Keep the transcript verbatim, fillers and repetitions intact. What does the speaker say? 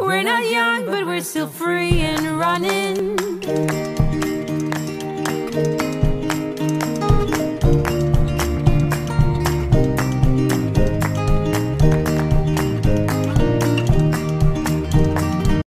We're not young, but we're still free and running.